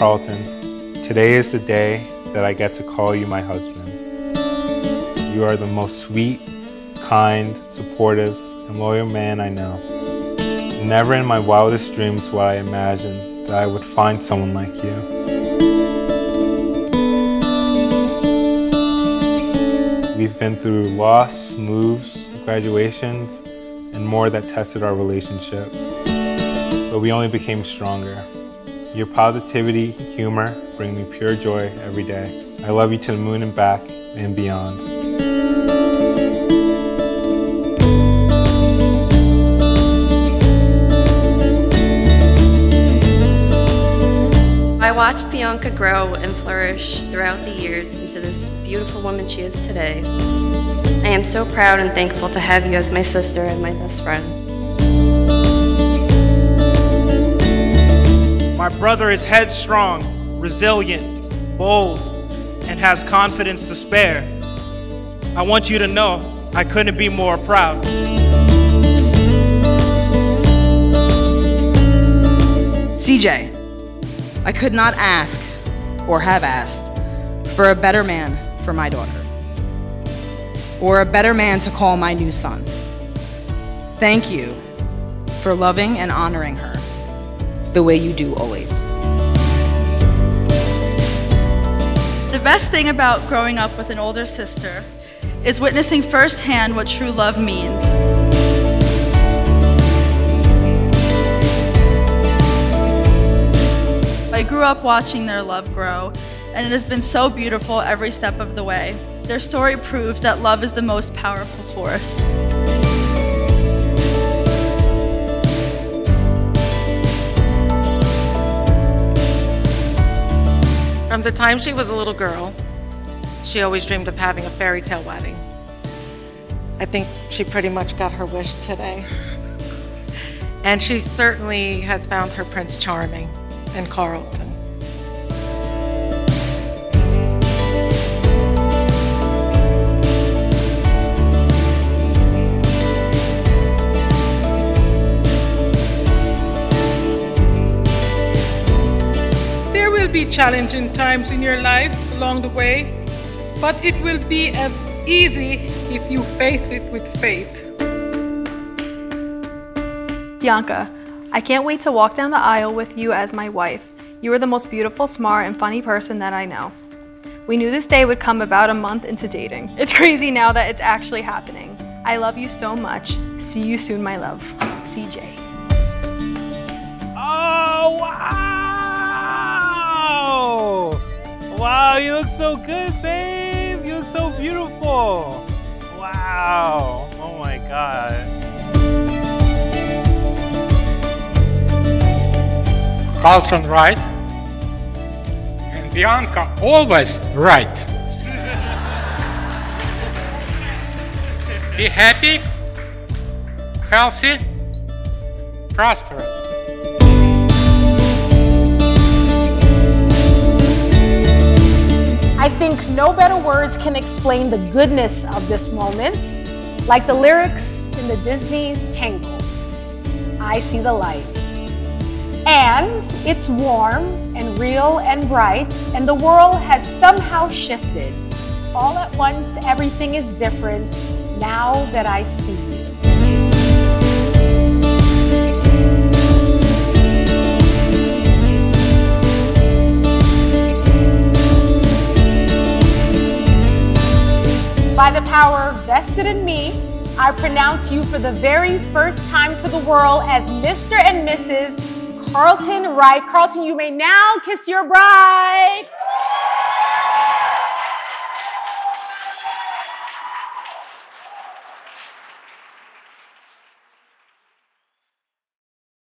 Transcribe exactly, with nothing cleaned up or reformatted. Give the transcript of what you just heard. Carlton, today is the day that I get to call you my husband. You are the most sweet, kind, supportive, and loyal man I know. Never in my wildest dreams would I imagine that I would find someone like you. We've been through loss, moves, graduations, and more that tested our relationship. But we only became stronger. Your positivity, humor, bring me pure joy every day. I love you to the moon and back and beyond. I watched Bianca grow and flourish throughout the years into this beautiful woman she is today. I am so proud and thankful to have you as my sister and my best friend. My brother is headstrong, resilient, bold, and has confidence to spare. I want you to know I couldn't be more proud. C J, I could not ask, or have asked, for a better man for my daughter, or a better man to call my new son. Thank you for loving and honoring her the way you do always. The best thing about growing up with an older sister is witnessing firsthand what true love means. I grew up watching their love grow, and it has been so beautiful every step of the way. Their story proves that love is the most powerful force. From the time she was a little girl, she always dreamed of having a fairy tale wedding. I think she pretty much got her wish today. And she certainly has found her Prince Charming in Carlton. Be challenging times in your life along the way, but it will be as easy if you face it with faith. Bianca, I can't wait to walk down the aisle with you as my wife. You are the most beautiful, smart, and funny person that I know. We knew this day would come about a month into dating. It's crazy now that it's actually happening. I love you so much. See you soon, my love. C J. Oh, wow! Wow, you look so good, babe. You look so beautiful. Wow. Oh my God. Carlton Wright and Bianca always right. Be happy, healthy, prosperous. I think no better words can explain the goodness of this moment. Like the lyrics in the Disney's Tangled, I see the light. And it's warm and real and bright, and the world has somehow shifted. All at once, everything is different now that I see you. By the power vested in me, I pronounce you for the very first time to the world as Mister and Missus Carlton Wright. Carlton, you may now kiss your bride.